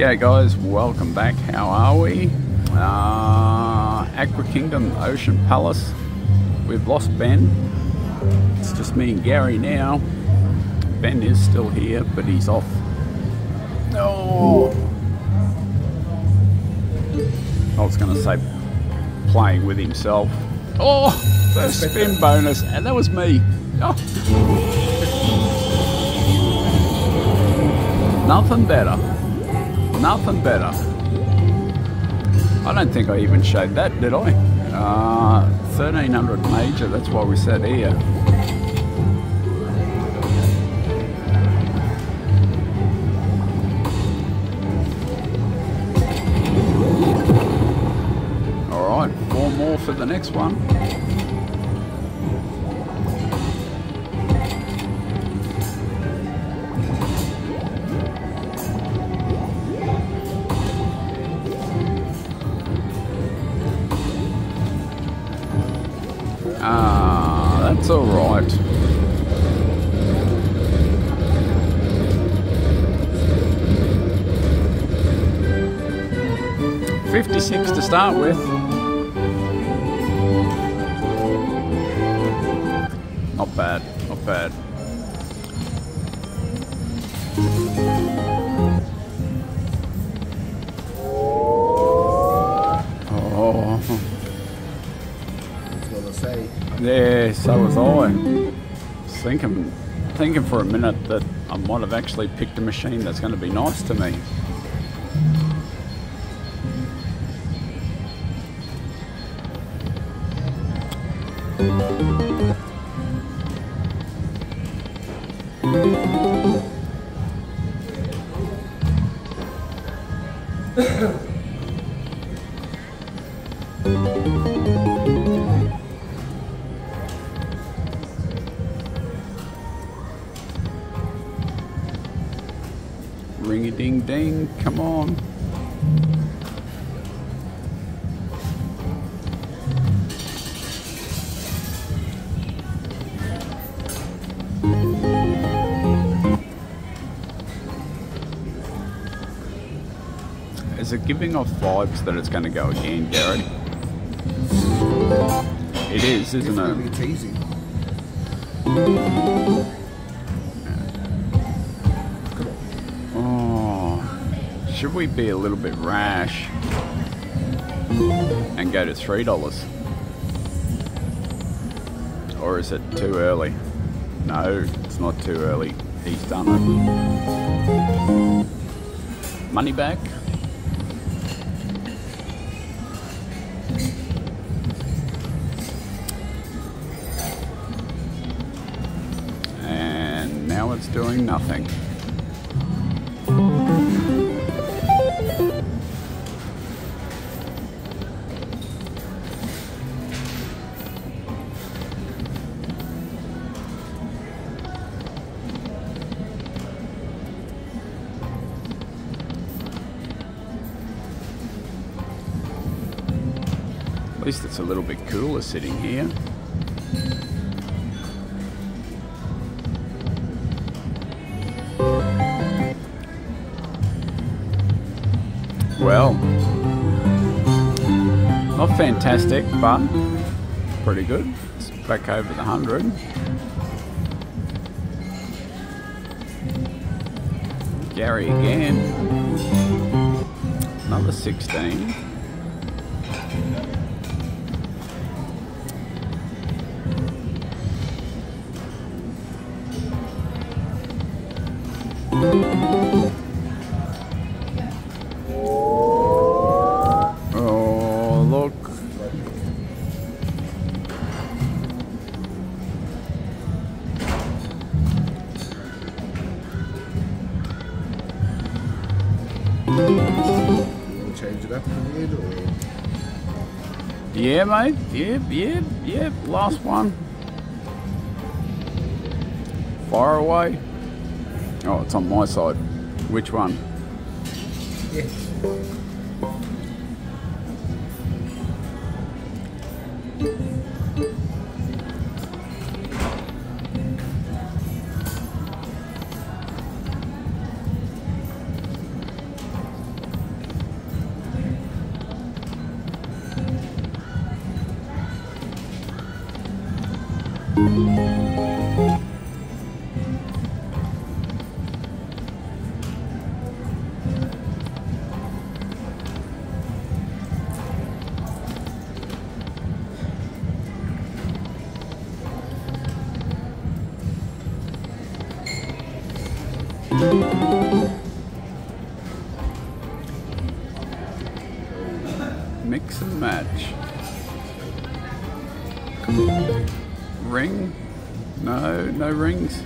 G'day guys, welcome back. How are we? Aqua Kingdom, Ocean Palace. We've lost Ben. It's just me and Gary now. Ben is still here, but he's off. No. I was going to say playing with himself. Oh, first spin bonus, and that was me. Oh. Nothing better. Nothing better. I don't think I even showed that, did I? 1300 major, that's why we sat here. Alright, four more for the next one. That's all right. $56 to start with. Not bad, not bad. Oh. Yeah, so was I. Thinking for a minute that I might have actually picked a machine that's going to be nice to me. Ring-a-ding-ding, come on. Is it giving off vibes that it's going to go again, Garrett? It is, isn't it? It's easy. Should we be a little bit rash and go to $3? Or is it too early? No, it's not too early. He's done it. Money back. And now it's doing nothing. At least it's a little bit cooler sitting here. Well, not fantastic, but pretty good. It's back over the 100. Gary again. Another 16. Oh, look. Change it up a little. Yeah, mate. Yep. Last one. Far away. Oh, it's on my side. Which one? Yeah. Mix and match. Ring? No, no rings.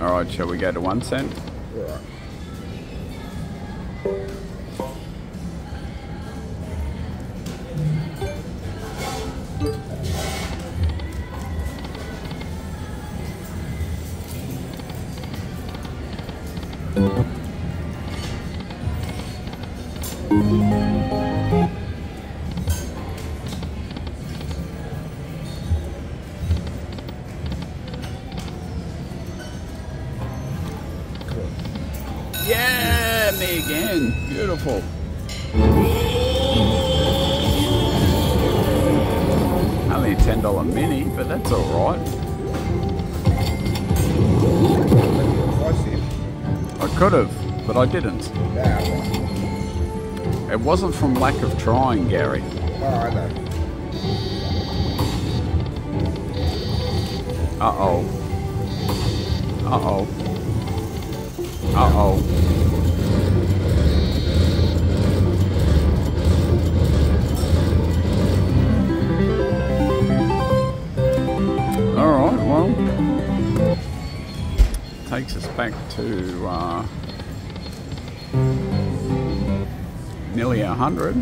Alright, shall we go to 1 cent? Yeah. Yeah, me again. Beautiful. Only a $10 mini, but that's all right. I could have, but I didn't. It wasn't from lack of trying, Gary. Uh-oh. Uh-oh. Uh-oh. Alright, well, takes us back to nearly 100.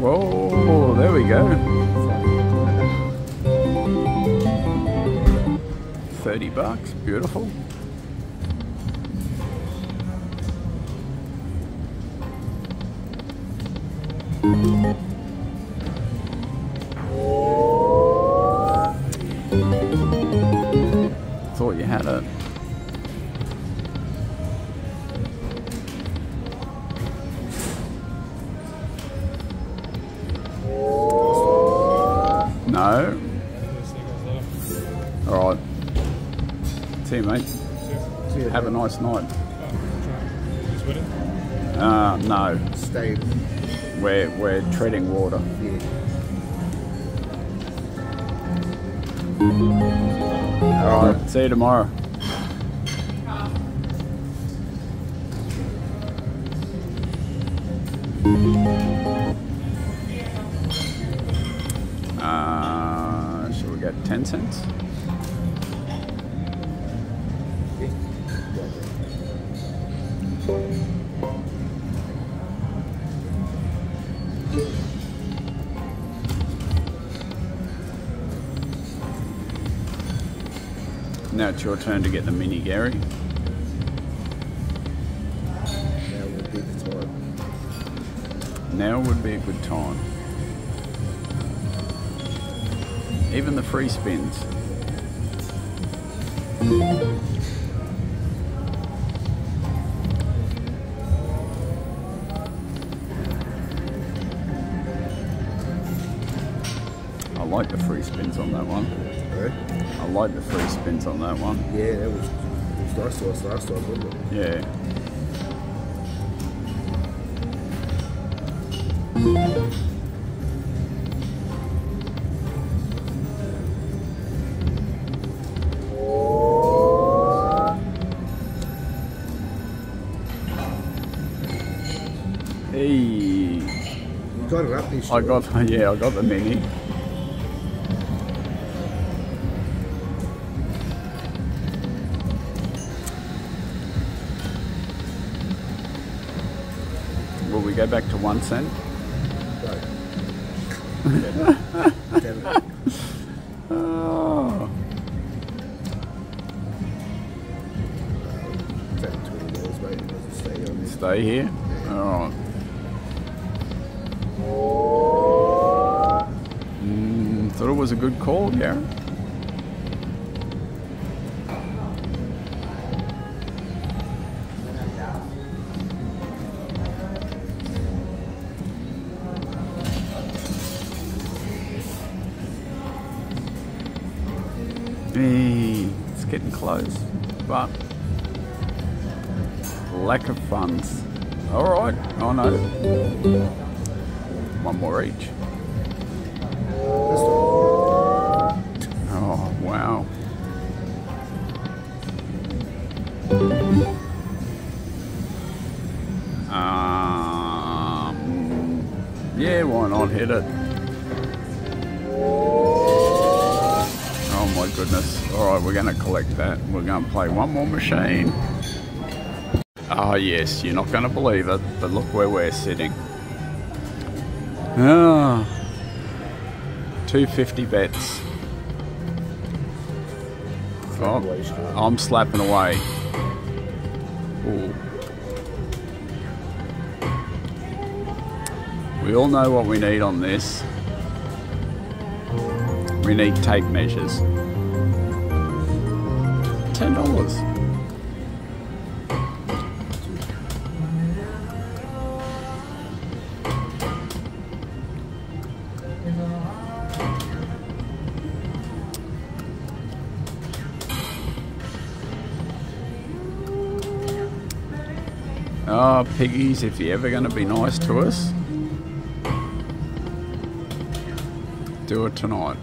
Whoa, there we go. 30 bucks, beautiful. Thought you had it. No. Alright. See you, mate. See you. Have a nice night. No. Stay. We're treading water. Yeah. Alright, see you tomorrow. Should we get 10 cents? Now it's your turn to get the mini, Gary. Now would be the time. Now would be a good time. Even the free spins. I like the three spins on that one. Eh? I like the three spins on that one. Yeah, that was last time, wasn't it? Yeah. Hey, you got it up this. I got the mini. Will we go back to 1 cent? Damn it. Oh. Stay here? Alright. Thought it was a good call, Darren. It's getting close, but lack of funds. Alright, oh no. One more each. Oh, wow. Yeah, why not hit it? Oh my goodness. Alright, we're going to collect that. We're going to play one more machine. Oh yes, you're not going to believe it, but look where we're sitting. Ah, 250 bets. Oh, I'm slapping away. Ooh. We all know what we need on this. We need tape measures. $10. Oh, piggies, if you're ever going to be nice to us, do it tonight.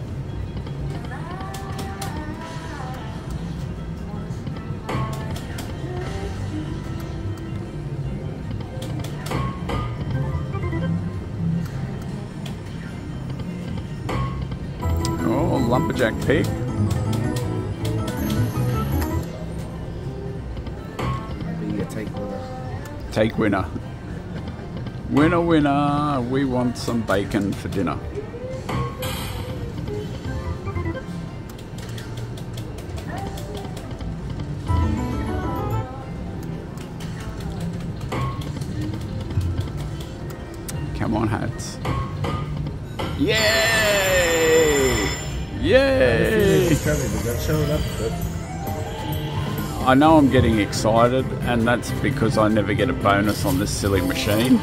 Oh, Lumberjack Pig. Take winner. Winner, winner, we want some bacon for dinner. Come on, hats. Yay! Yay! I know I'm getting excited, and that's because I never get a bonus on this silly machine.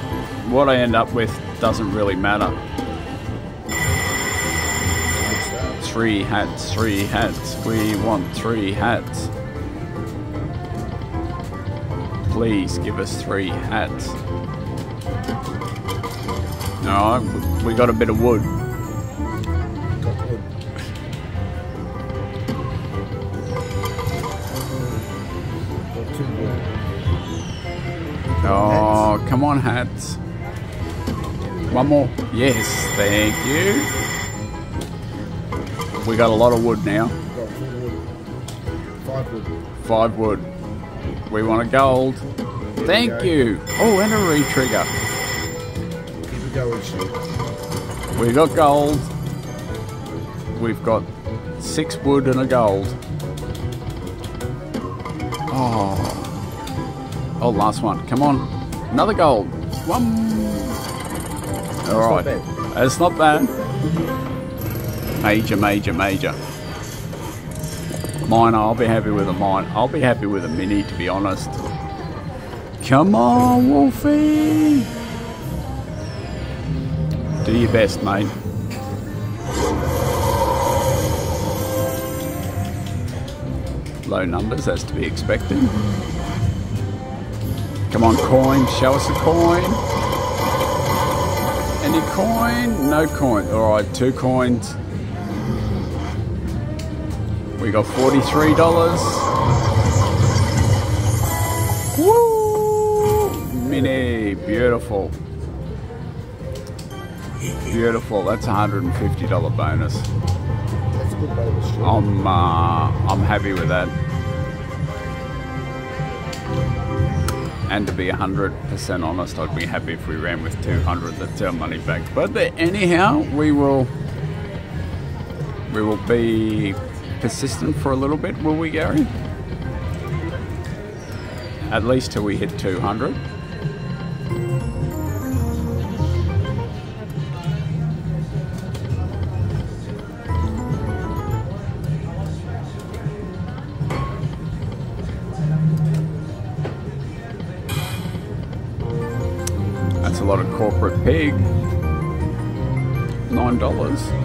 What I end up with doesn't really matter. 3 hats, we want 3 hats. Please give us 3 hats. No, we got a bit of wood. Oh, come on, hats. One more. Yes, thank you. We got a lot of wood now. 5 wood. We want a gold. Thank you. Oh, and a re-trigger. Keep it going, Steve. We got gold. We've got 6 wood and a gold. Oh. Oh, last one. Come on. Another gold. One. Alright. It's not bad. Major. Mine, I'll be happy with a mine. I'll be happy with a mini, to be honest. Come on, Wolfie! Do your best, mate. Low numbers, that's to be expected. Come on, coin, show us a coin. Any coin? No coin. Alright, 2 coins. We got $43. Woo! Mini, beautiful. Beautiful, that's $150 bonus. That's a good bonus. I'm happy with that. And to be 100% honest, I'd be happy if we ran with 200. That's our money back. But anyhow, we will be persistent for a little bit, will we, Gary? At least till we hit 200. A lot of corporate pig. $9.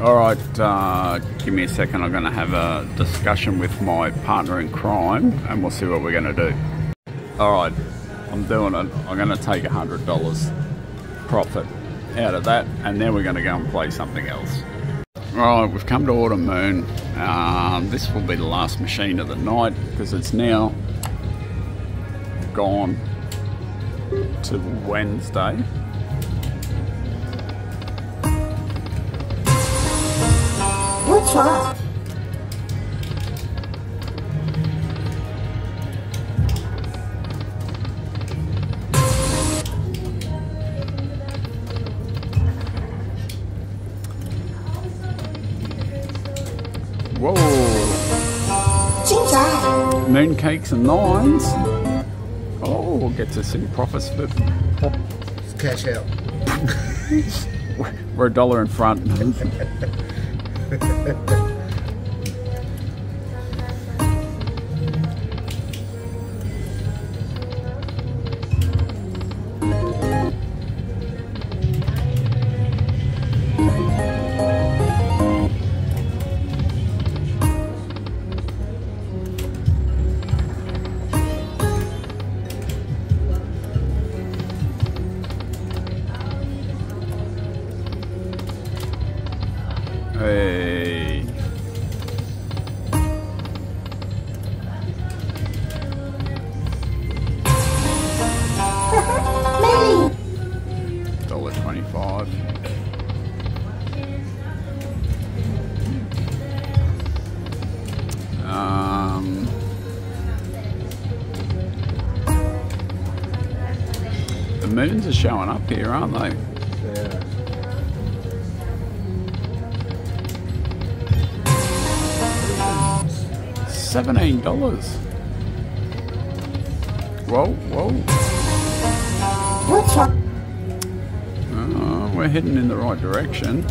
Alright, give me a second, I'm going to have a discussion with my partner in crime and we'll see what we're going to do. Alright, I'm doing it. I'm going to take $100 profit out of that and then we're going to go and play something else. Alright, we've come to Autumn Moon. This will be the last machine of the night because it's now gone to Wednesday. What? Whoa! Ginger. Moon cakes and nines. Oh, gets us in profits for cash out. We're $1 in front. Hey. $1.25. The moons are showing up here, aren't they? Yeah. $17. Whoa, whoa. What's up? Oh, we're heading in the right direction.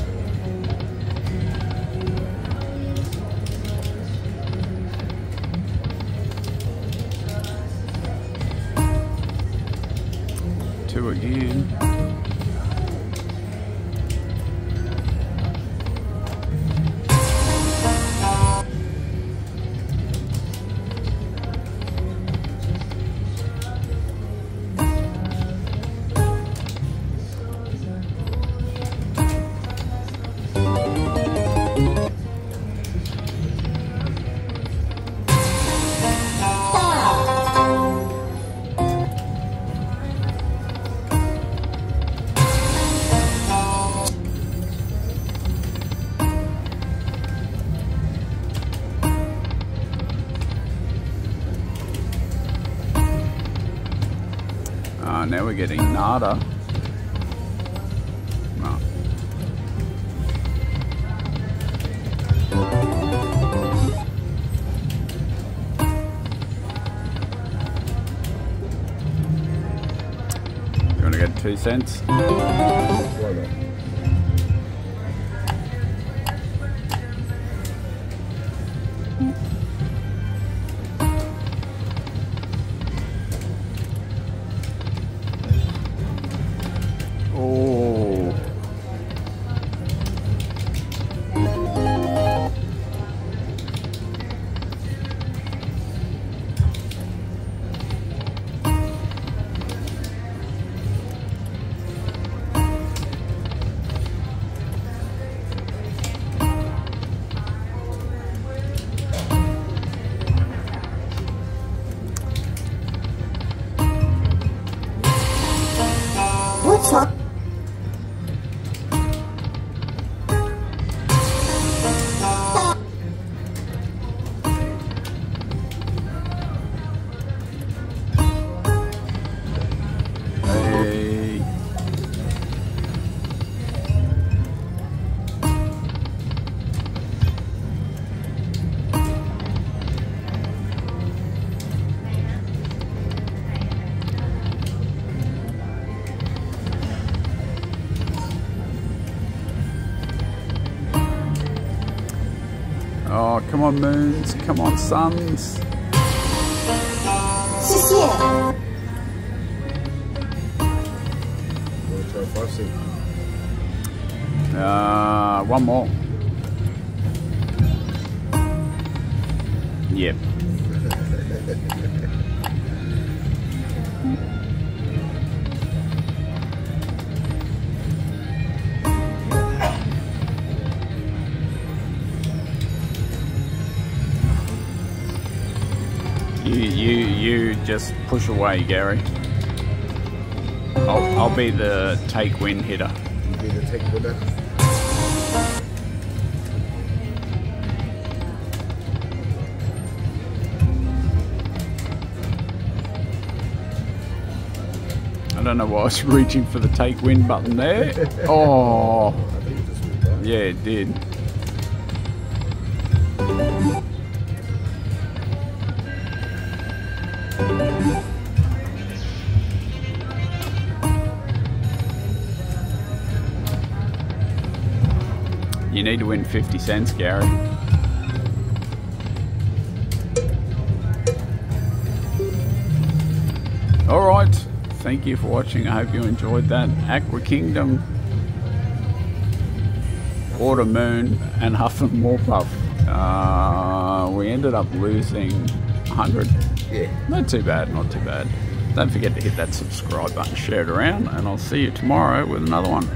Two again. there, we're getting nada. No. You want to get 2 cents? Oh, come on moons, come on suns. One more. Yep. You just push away, Gary. I'll be the take win hitter. You'll be the take winner. I don't know why I was reaching for the take win button there. Oh, yeah, it did. You need to win 50 cents, Gary. Alright, thank you for watching. I hope you enjoyed that. Aqua Kingdom, Autumn Moon and Huff N More Puff. We ended up losing 100. Yeah. Not too bad, not too bad. Don't forget to hit that subscribe button, share it around, and I'll see you tomorrow with another one.